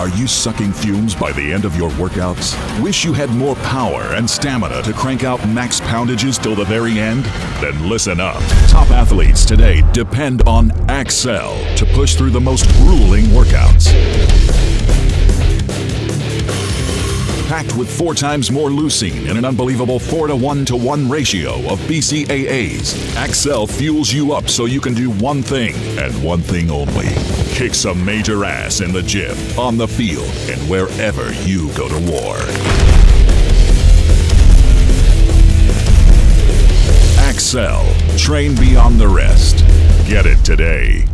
Are you sucking fumes by the end of your workouts? Wish you had more power and stamina to crank out max poundages till the very end? Then listen up. Top athletes today depend on Axcell to push through the most grueling workouts. Packed with 4 times more leucine in an unbelievable 4-to-1-to-1 ratio of BCAAs, Axcell fuels you up so you can do one thing and one thing only. Kick some major ass in the gym, on the field, and wherever you go to war. Axcell. Train beyond the rest. Get it today.